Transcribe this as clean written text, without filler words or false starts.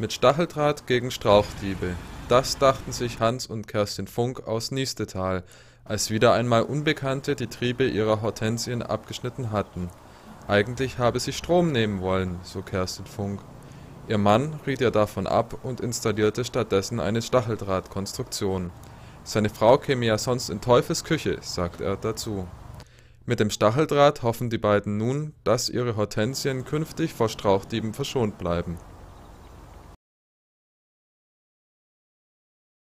mit Stacheldraht gegen Strauchdiebe. Das dachten sich Hans und Kerstin Funk aus Niestetal, als wieder einmal Unbekannte die Triebe ihrer Hortensien abgeschnitten hatten. Eigentlich habe sie Strom nehmen wollen, so Kerstin Funk. Ihr Mann riet ihr davon ab und installierte stattdessen eine Stacheldrahtkonstruktion. Seine Frau käme ja sonst in Teufels Küche, sagt er dazu. Mit dem Stacheldraht hoffen die beiden nun, dass ihre Hortensien künftig vor Strauchdieben verschont bleiben.